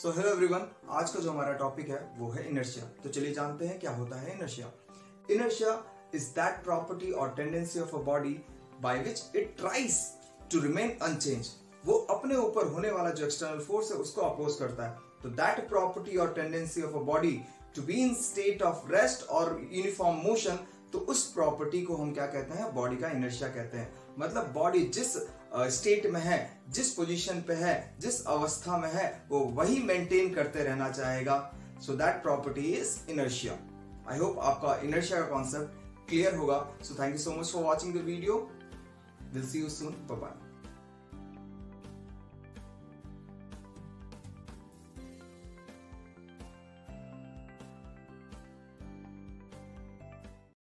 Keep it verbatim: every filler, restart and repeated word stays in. So hello everyone, आज का जो हमारा टॉपिक है वो है इनर्शिया। तो चलिए जानते हैं क्या होता है inertia. Inertia is that property or tendency of a body by which it tries to remain unchanged। वो अपने ऊपर होने वाला जो external force है उसको oppose करता है। तो that property or tendency of a body to be in state of rest or uniform motion, तो उस प्रॉपर्टी को हम क्या कहते हैं, बॉडी का इनर्शिया कहते हैं। मतलब बॉडी जिस स्टेट में है, जिस पोजीशन पे है, जिस अवस्था में है, वो वही मेंटेन करते रहना चाहेगा। So that property is inertia. I hope आपका इनर्शिया का कॉन्सेप्ट क्लियर होगा। So thank you so much for watching the video. Will see you soon. Bye bye.